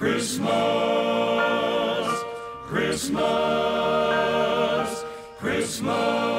Christmas, Christmas, Christmas.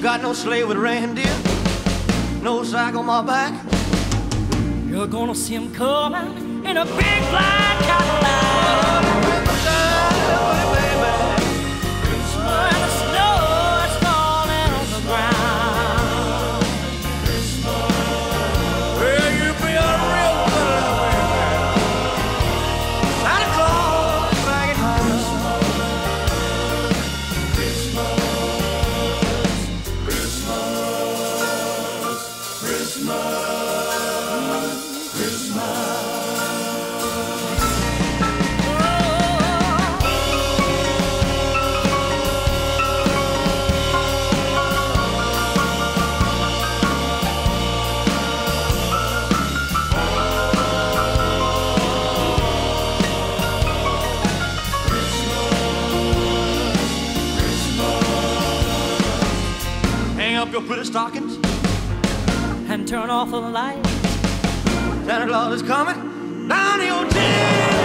Got no sleigh with reindeer, no sack on my back. You're gonna see him coming in a big black Cadillac. And the snow is falling on the ground. Well, you'll be a real good lover. Santa Claus is back at home. Christmas. Christmas, Christmas. Hang up your pretty stockings and turn off the lights. Santa Claus is coming down your chimney.